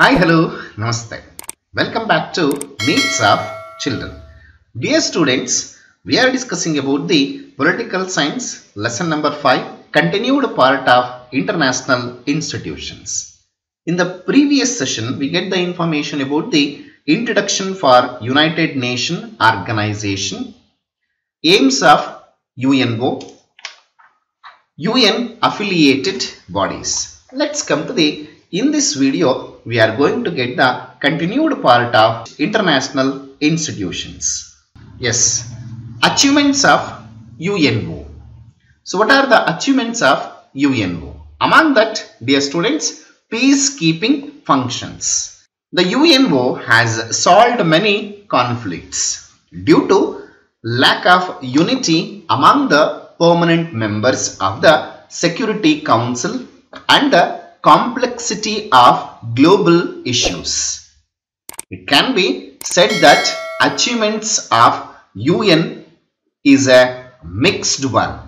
Hi, hello, namaste. Welcome back to Needs of Children. Dear students, we are discussing about the Political Science lesson number 5, continued part of international institutions. In the previous session, we get the information about the introduction for United Nations Organization, aims of UNO, UN affiliated bodies. Let's come to the in this video we are going to get the continued part of international institutions. Yes, achievements of UNO. So what are the achievements of UNO? Among that, dear students, peacekeeping functions. The UNO has solved many conflicts due to lack of unity among the permanent members of the Security Council and the complexity of global issues. It can be said that achievements of UN is a mixed one.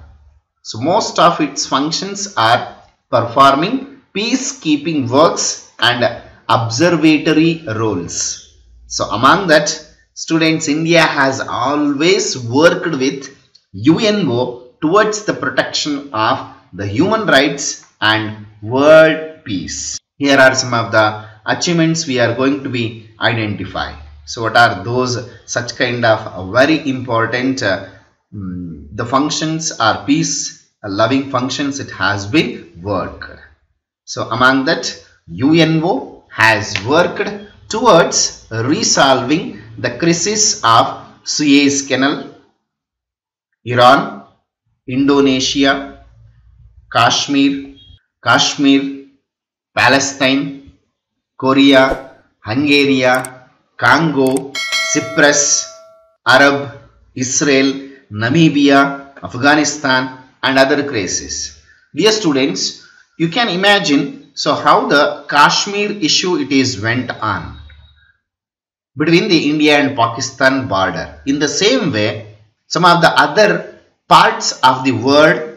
So most of its functions are performing peacekeeping works and observatory roles. So among that, students, India has always worked with UNO towards the protection of the human rights and world peace. Here are some of the achievements we are going to be identifying. So what are those? Such kind of very important the functions are peace loving functions it has been worked. So among that, UNO has worked towards resolving the crisis of Suez Canal, Iran, Indonesia, Kashmir, Palestine, Korea, Hungary, Congo, Cyprus, Arab, Israel, Namibia, Afghanistan and other crises. Dear students, you can imagine so how the Kashmir issue it is went on between the India and Pakistan border. In the same way, some of the other parts of the world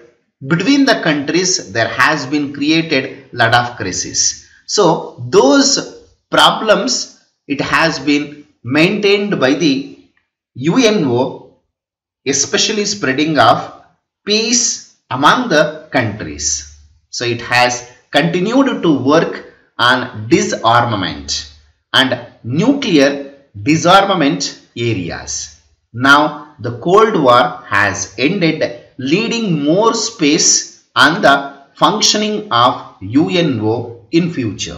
between the countries there has been created lot of crises. So those problems it has been maintained by the UNO, especially spreading of peace among the countries. So it has continued to work on disarmament and nuclear disarmament areas. Now the Cold War has ended, leading more space on the functioning of UNO in future.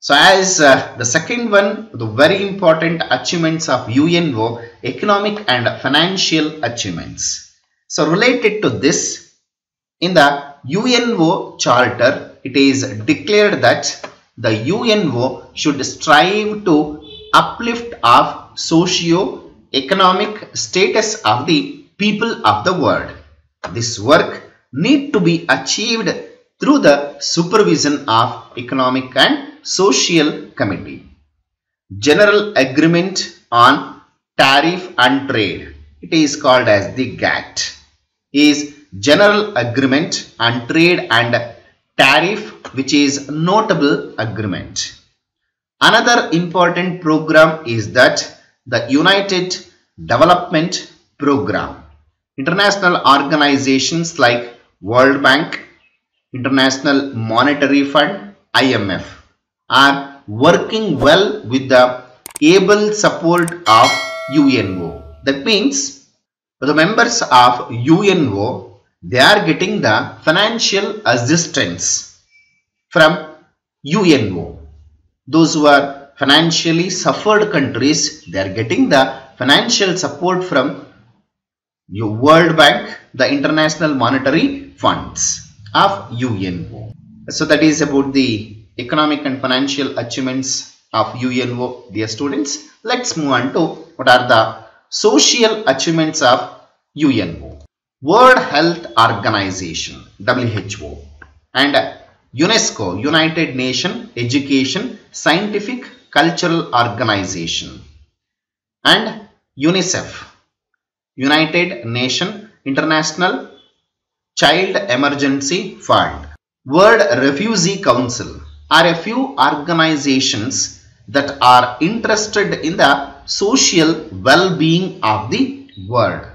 So as the second one, the very important achievements of UNO, economic and financial achievements. So related to this, in the UNO Charter, it is declared that the UNO should strive to uplift of socio-economic status of the people of the world. This work need to be achieved through the supervision of Economic and Social Committee. General Agreement on Tariff and Trade, it is called as the GATT, is General Agreement on Trade and Tariff, which is notable agreement. Another important program is that the United Development Program. International organizations like World Bank, International Monetary Fund, IMF are working well with the able support of UNO. That means the members of UNO, they are getting the financial assistance from UNO. Those who are financially suffered countries, they are getting the financial support from your World Bank, the International Monetary Funds of UNO. So that is about the economic and financial achievements of UNO, dear students. Let's move on to what are the social achievements of UNO. World Health Organization, WHO, and UNESCO, United Nations Education, Scientific, Cultural Organization, and UNICEF, United Nations International Child Emergency Fund, World Refugee Council, are a few organizations that are interested in the social well-being of the world.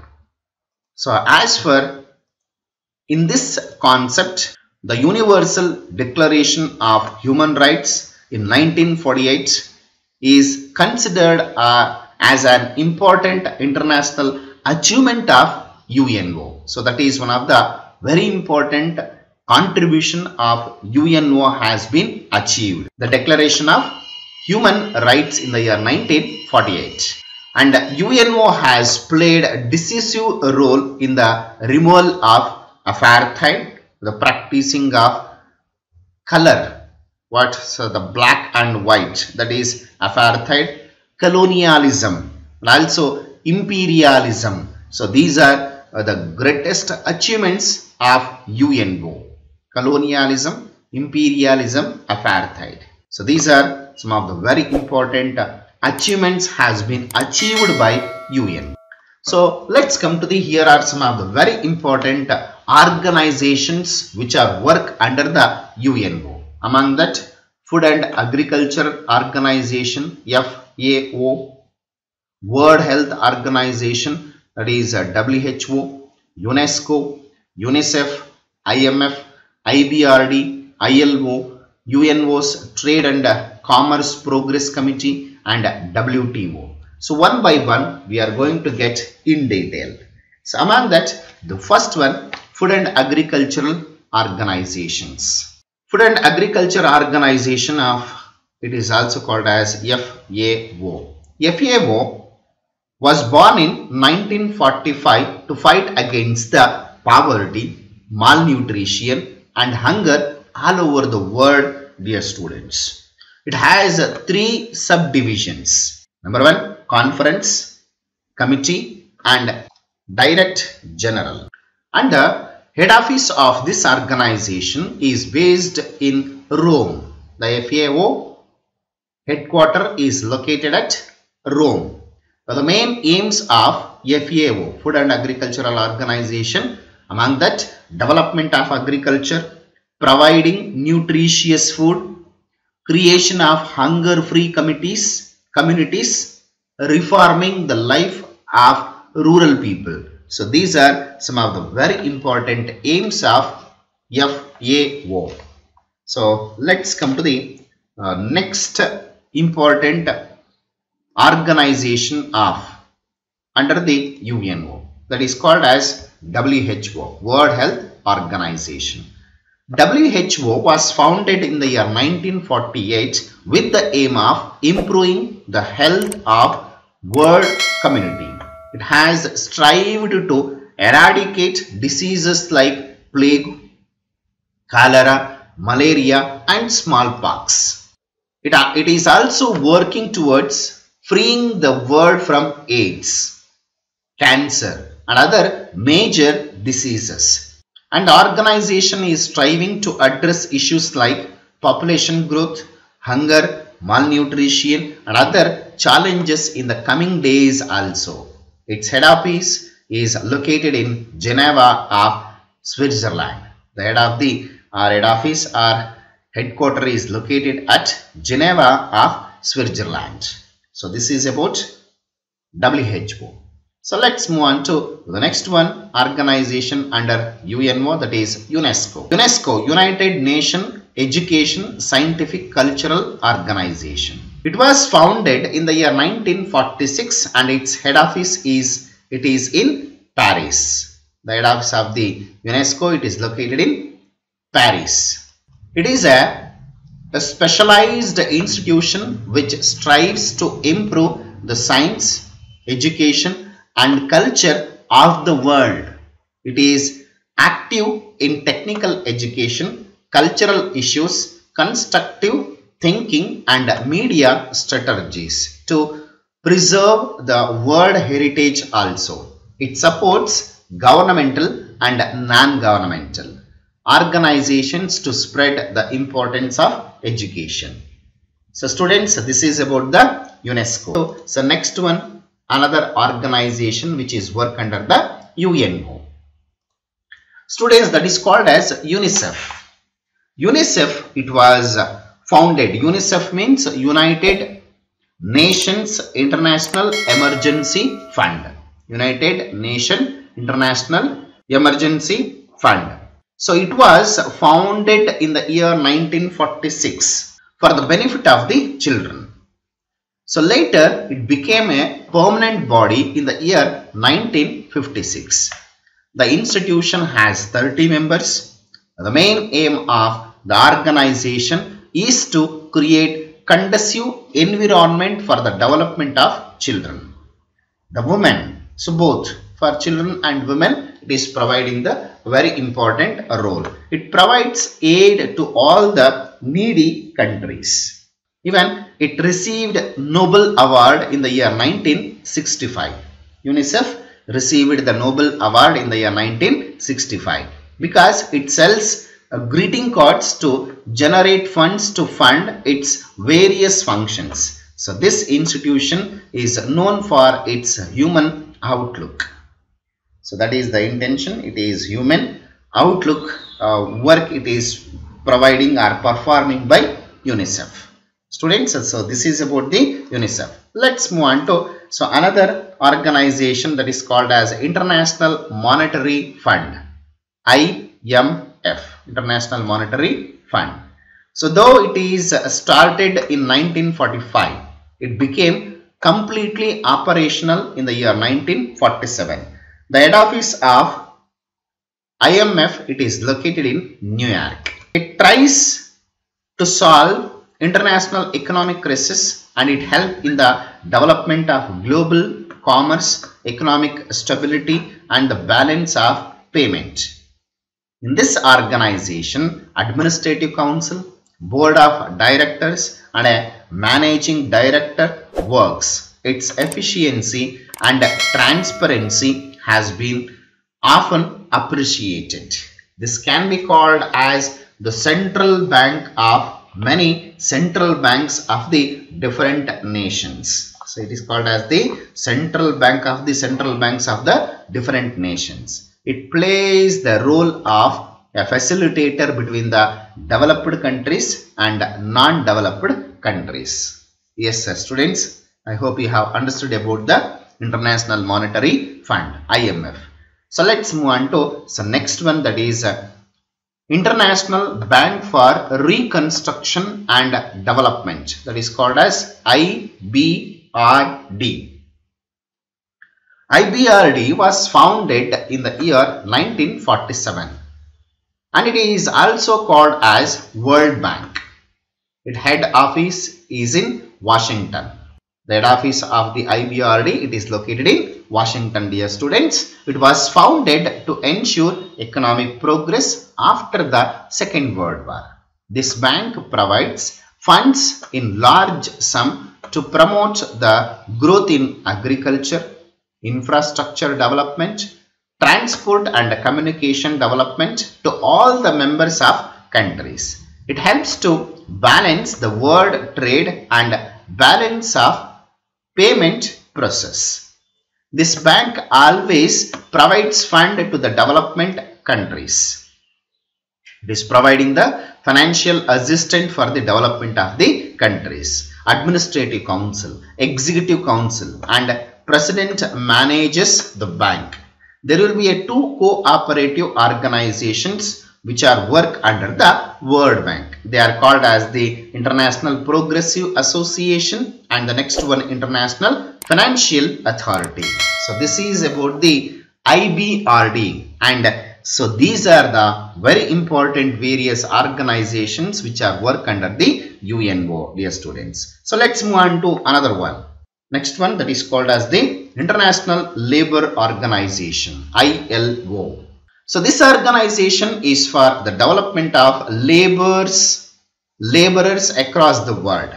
So as for in this concept, the Universal Declaration of Human Rights in 1948 is considered as an important international achievement of UNO. So that is one of the very important contribution of UNO has been achieved. The Declaration of Human Rights in the year 1948. And UNO has played a decisive role in the removal of apartheid, the practicing of color, the black and white, that is apartheid, colonialism, and also imperialism. So these are the greatest achievements of UNO: colonialism, imperialism, apartheid. So these are some of the very important achievements has been achieved by UN. So let's come to the, here are some of the very important organizations which are work under the UNO. Among that, Food and Agriculture Organization, FAO, World Health Organization, that is WHO, UNESCO, UNICEF, IMF, IBRD, ILO, UNO's Trade and Commerce Progress Committee and WTO. So one by one we are going to get in detail. So among that, the first one, Food and Agricultural Organizations. Food and Agriculture Organization of, it is also called as FAO. FAO was born in 1945 to fight against the poverty, malnutrition and hunger all over the world, dear students. It has three subdivisions. Number one, Conference, Committee and Direct General. And the head office of this organization is based in Rome. The FAO headquarters is located at Rome. So the main aims of FAO, Food and Agricultural Organization, among that, development of agriculture, providing nutritious food, creation of hunger-free communities, reforming the life of rural people. So these are some of the very important aims of FAO. So let's come to the next important organization of under the UNO, that is called as WHO, World Health Organization. WHO was founded in the year 1948 with the aim of improving the health of world community. It has strived to eradicate diseases like plague, cholera, malaria and smallpox. It is also working towards freeing the world from AIDS, cancer and other major diseases. And the organization is striving to address issues like population growth, hunger, malnutrition and other challenges in the coming days also. Its head office is located in Geneva of Switzerland. The head of the head office or headquarters is located at Geneva of Switzerland. So this is about WHO. So let's move on to the next one, organization under UNO, that is UNESCO. UNESCO, United Nations Education, Scientific, Cultural Organization. It was founded in the year 1946 and its head office is in Paris. The head office of the UNESCO, it is located in Paris. It is a specialized institution which strives to improve the science, education and culture of the world. It is active in technical education, cultural issues, constructive thinking and media strategies to preserve the world heritage also. It supports governmental and non-governmental organizations to spread the importance of education. So students, this is about the UNESCO. So next one, another organization which is work under the UNO. Students, that is called as UNICEF. UNICEF, it was founded. UNICEF means United Nations International Emergency Fund. United Nations International Emergency Fund. So it was founded in the year 1946 for the benefit of the children. So later it became a permanent body in the year 1956. The institution has 30 members. The main aim of the organization is to create conducive environment for the development of children. The women, so both for children and women, it is providing the very important role. It provides aid to all the needy countries. Even it received Nobel Award in the year 1965. UNICEF received the Nobel Award in the year 1965 because it sells greeting cards to generate funds to fund its various functions. So this institution is known for its human outlook. So that is the intention. It is human outlook work it is providing or performing by UNICEF. Students, so this is about the UNICEF. Let's move on to another organization that is called as International Monetary Fund, IMF, International Monetary Fund. So though it is started in 1945, it became completely operational in the year 1947. The head office of IMF, it is located in New York. It tries to solve international economic crisis and it helped in the development of global commerce, economic stability and the balance of payment. In this organization, administrative council, board of directors and a managing director works. Its efficiency and transparency has been often appreciated. This can be called as the central bank of many central banks of the different nations. So it is called as the central bank of the central banks of the different nations. It plays the role of a facilitator between the developed countries and non-developed countries. Yes, students, I hope you have understood about the International Monetary Fund, IMF. So let's move on to the next one, that is International Bank for Reconstruction and Development, that is called as IBRD. IBRD was founded in the year 1947 and it is also called as World Bank. Its head office is in Washington. The head office of the IBRD, it is located in Washington, dear students. It was founded to ensure economic progress after the Second World War. This bank provides funds in large sum to promote the growth in agriculture, infrastructure development, transport and communication development to all the members of countries. It helps to balance the world trade and balance of payment process. This bank always provides fund to the development countries. It is providing the financial assistance for the development of the countries. Administrative Council, Executive Council and President manages the bank. There will be a two cooperative organizations which are work under the World Bank. They are called as the International Progressive Association and the next one International Financial Authority. So this is about the IBRD, and so these are the very important various organizations which are work under the UNO, dear students. So let's move on to another one. Next one, that is called as the International Labour Organization, ILO. So this organization is for the development of laborers across the world.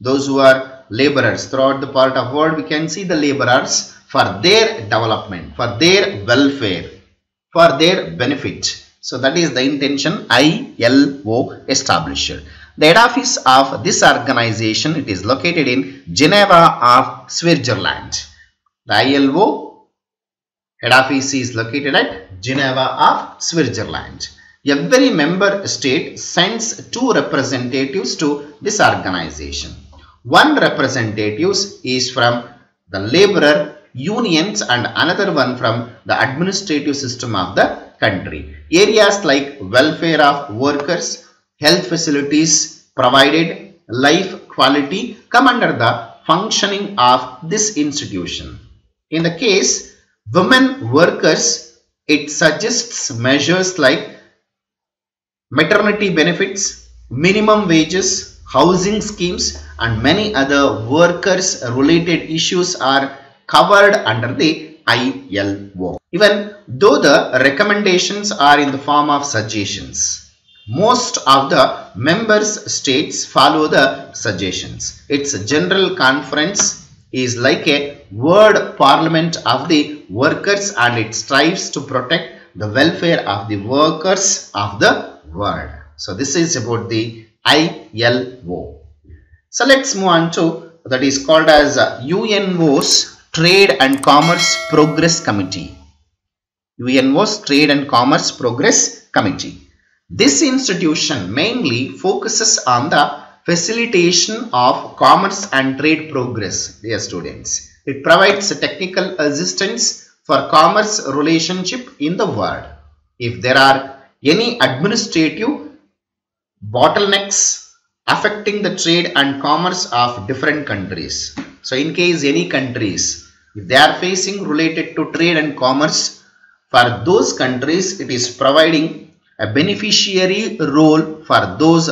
Those who are laborers throughout the part of world, we can see the laborers for their development, for their welfare, for their benefit. So that is the intention ILO established. The head office of this organization, it is located in Geneva of Switzerland. The ILO head office is located at Geneva of Switzerland. every member state sends two representatives to this organization. One representative is from the laborer unions and another one from the administrative system of the country. Areas like welfare of workers, health facilities provided, life quality come under the functioning of this institution. In the case women workers, it suggests measures like maternity benefits, minimum wages, housing schemes and many other workers related issues are covered under the ILO. Even though the recommendations are in the form of suggestions, most of the member states follow the suggestions. Its general conference is like a world parliament of the workers and it strives to protect the welfare of the workers of the world. So this is about the ILO. So let's move on to that is called as UNO's Trade and Commerce Progress Committee. UNO's Trade and Commerce Progress Committee. This institution mainly focuses on the facilitation of commerce and trade progress, dear students. It provides technical assistance for commerce relationship in the world. If there are any administrative bottlenecks affecting the trade and commerce of different countries. So in case any countries, if they are facing related to trade and commerce, for those countries it is providing a beneficiary role for those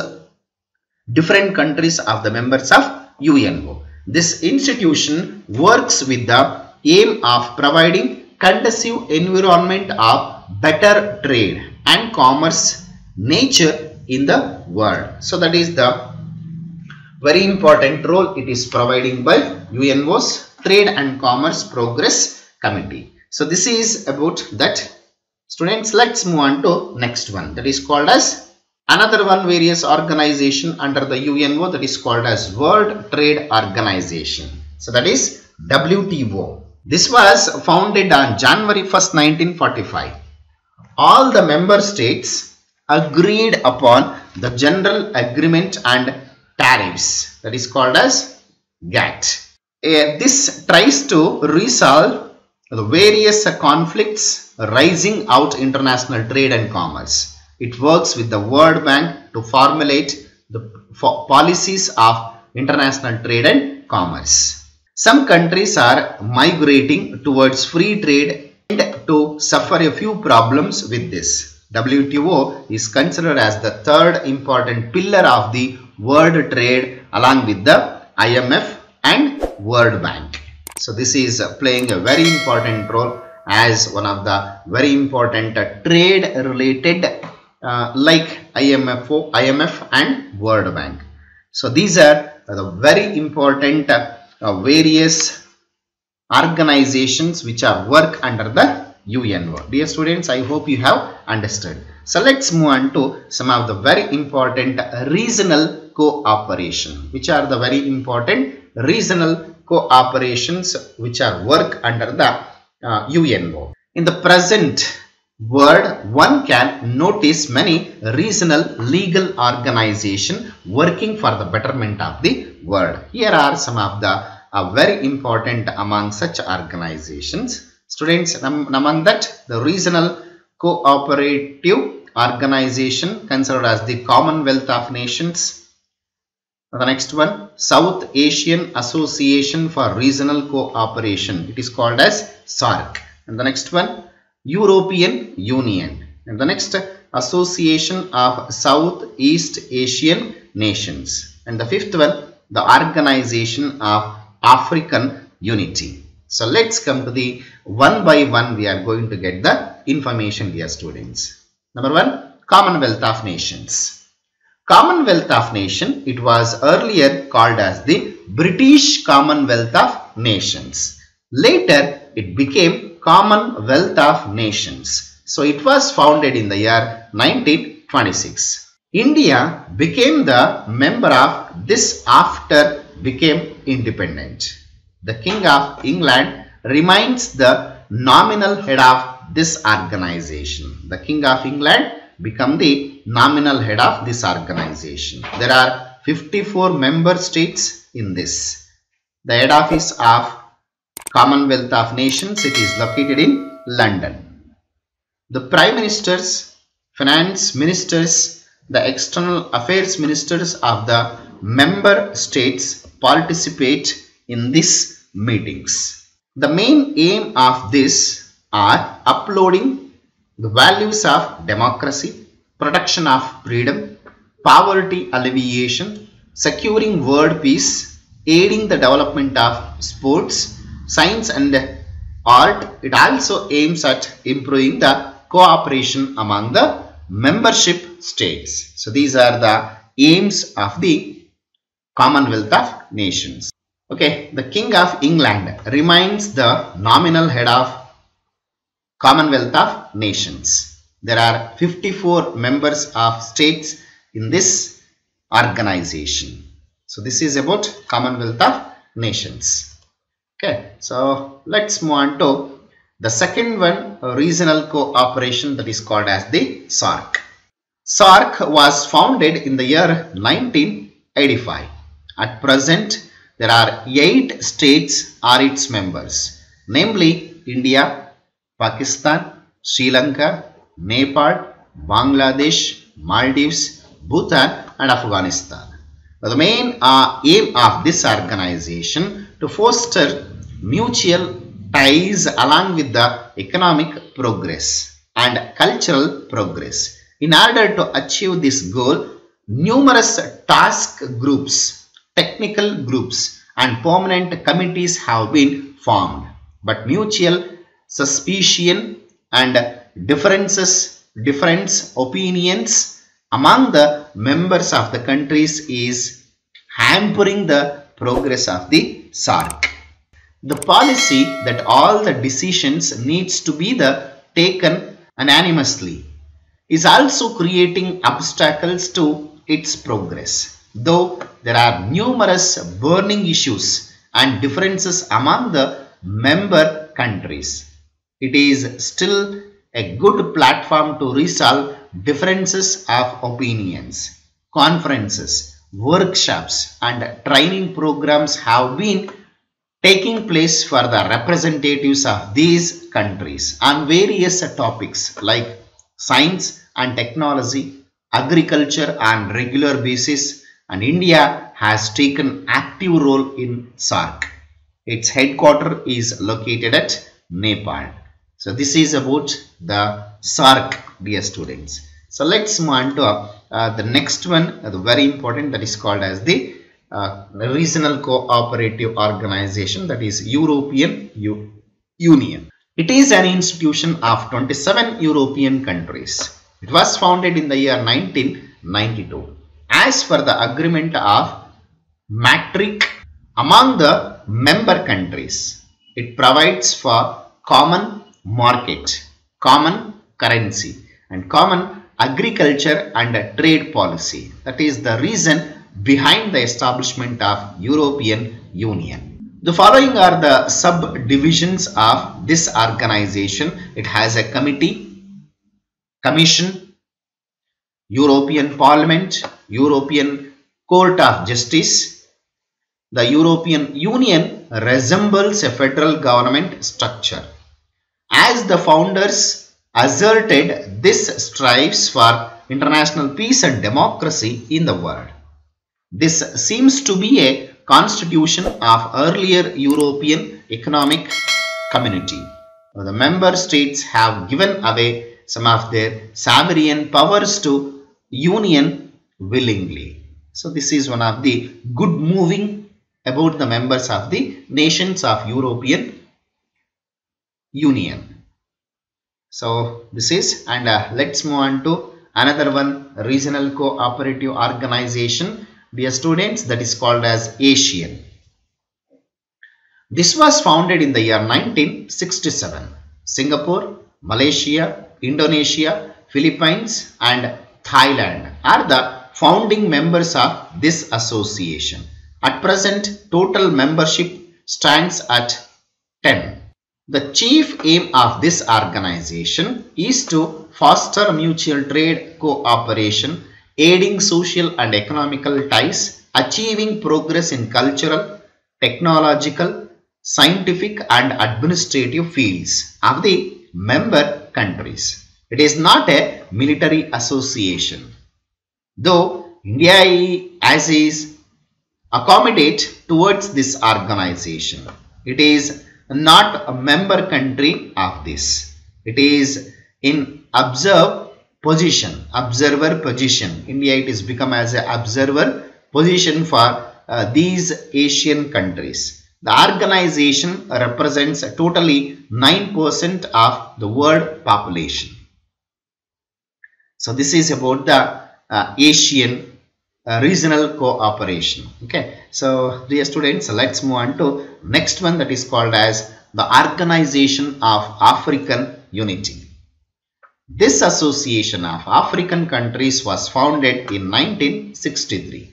different countries of the members of UNO. This institution works with the aim of providing conducive environment of better trade and commerce nature in the world. So that is the very important role it is providing by UNO's Trade and Commerce Progress Committee. So this is about that. Students, let's move on to next one, that is called as another one various organization under the UNO, that is called as World Trade Organization. So that is WTO. This was founded on January 1st, 1945. All the member states agreed upon the general agreement and tariffs, that is called as GATT. This tries to resolve the various conflicts rising out international trade and commerce. It works with the World Bank to formulate the policies of international trade and commerce. Some countries are migrating towards free trade to suffer a few problems with this. WTO is considered as the third important pillar of the world trade along with the IMF and World Bank. So this is playing a very important role as one of the very important trade related like IMF and World Bank. So these are the very important various organizations which are work under the UNO. Dear students, I hope you have understood. So let's move on to some of the very important regional cooperation. Which are the very important regional cooperations which are work under the UNO. In the present world, one can notice many regional legal organizations working for the betterment of the world. Here are some of the very important among such organizations. Students, among that, the regional cooperative organization considered as the Commonwealth of Nations. The next one, South Asian Association for Regional Cooperation. It is called as SAARC. And the next one, European Union. And the next, Association of Southeast Asian Nations. And the fifth one, the Organization of African Unity. So let's come to the one by one we are going to get the information, dear students. Number one, Commonwealth of Nations. Commonwealth of Nations, it was earlier called as the British Commonwealth of Nations. Later, it became Commonwealth of Nations. So it was founded in the year 1926. India became the member of this after became independent. The King of England remains the nominal head of this organization. The King of England become the nominal head of this organization. There are 54 member states in this. The head office of Commonwealth of Nations, it is located in London. The prime ministers, finance ministers, the external affairs ministers of the member states participate in these meetings. The main aim of this are upholding the values of democracy, protection of freedom, poverty alleviation, securing world peace, aiding the development of sports, science and art. It also aims at improving the cooperation among the membership states. So these are the aims of the Commonwealth of Nations. Okay, the King of England remains the nominal head of Commonwealth of Nations. There are 54 members of states in this organization. So this is about Commonwealth of Nations. Okay, so let's move on to the second one, regional cooperation, that is called as the SAARC. SAARC was founded in the year 1985. At present, there are 8 states are its members, namely India, Pakistan, Sri Lanka, Nepal, Bangladesh, Maldives, Bhutan and Afghanistan. The main aim of this organization to foster mutual ties along with the economic progress and cultural progress. In order to achieve this goal, numerous task groups, technical groups and permanent committees have been formed. But mutual suspicion and different opinions among the members of the countries is hampering the progress of the SAARC. The policy that all the decisions needs to be taken unanimously is also creating obstacles to its progress, though there are numerous burning issues and differences among the member countries. It is still a good platform to resolve differences of opinions. Conferences, workshops and training programs have been taking place for the representatives of these countries on various topics like science and technology, agriculture on regular basis, and India has taken active role in SAARC. Its headquarters is located at Nepal. So this is about the SAARC, dear students. So let's move on to the next one, the very important, that is called as the regional cooperative organization, that is European Union. It is an institution of 27 European countries. It was founded in the year 1992. As per the agreement of Maastricht among the member countries, it provides for common market, common currency and common agriculture and trade policy. That is the reason behind the establishment of European Union. The following are the subdivisions of this organization. It has a committee, commission, European Parliament, European Court of Justice. The European Union resembles a federal government structure. As the founders asserted, this strives for international peace and democracy in the world. This seems to be a constitution of earlier European Economic Community. The member states have given away some of their sovereign powers to Union willingly. So this is one of the good moving about the members of the nations of European Union. So this is, and let's move on to another one, regional cooperative organization, dear students, that is called as ASEAN. This was founded in the year 1967. Singapore, Malaysia, Indonesia, Philippines and Thailand are the founding members of this association. At present, total membership stands at 10. The chief aim of this organization is to foster mutual trade cooperation, aiding social and economical ties, achieving progress in cultural, technological, scientific and administrative fields of the member countries. It is not a military association, though India as is accommodate towards this organization. It is not a member country of this. It is in observer position. India it is become as an observer position for these Asian countries. The organization represents totally 9% of the world population. So this is about the Asian regional cooperation. Okay, so dear students, let's move on to next one, that is called as the Organization of African Unity. This association of African countries was founded in 1963.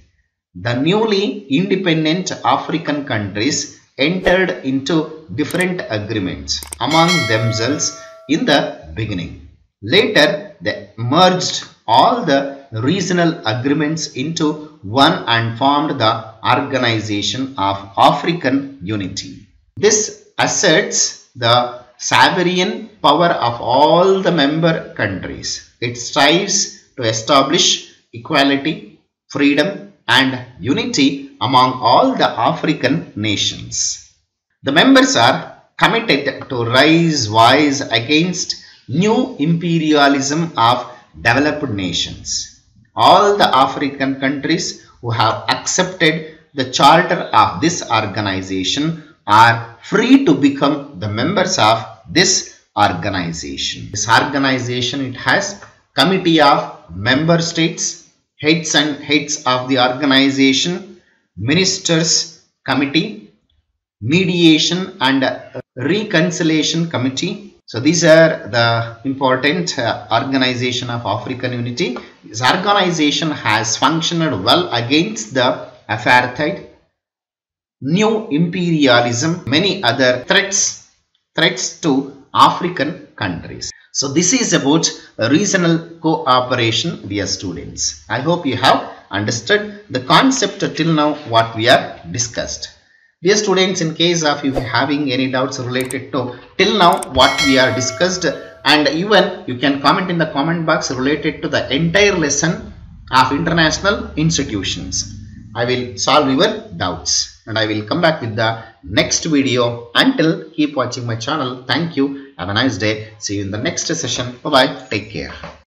The newly independent African countries entered into different agreements among themselves in the beginning. Later they merged all the regional agreements into one and formed the Organization of African Unity. This asserts the sovereign power of all the member countries. It strives to establish equality, freedom and unity among all the African nations. The members are committed to rise against new imperialism of developed nations. All the African countries who have accepted the charter of this organization are free to become the members of this organization. This organization, it has committee of member states, heads of the organization, ministers committee, mediation and reconciliation committee. So these are the important Organization of African Unity. This organization has functioned well against the apartheid, new imperialism, many other threats to African countries. So this is about regional cooperation, dear students. I hope you have understood the concept till now what we have discussed. Dear students, in case of you having any doubts related to till now what we are discussed, and even you can comment in the comment box related to the entire lesson of international institutions. I will solve your doubts and I will come back with the next video. Until, keep watching my channel. Thank you. Have a nice day. See you in the next session. Bye bye. Take care.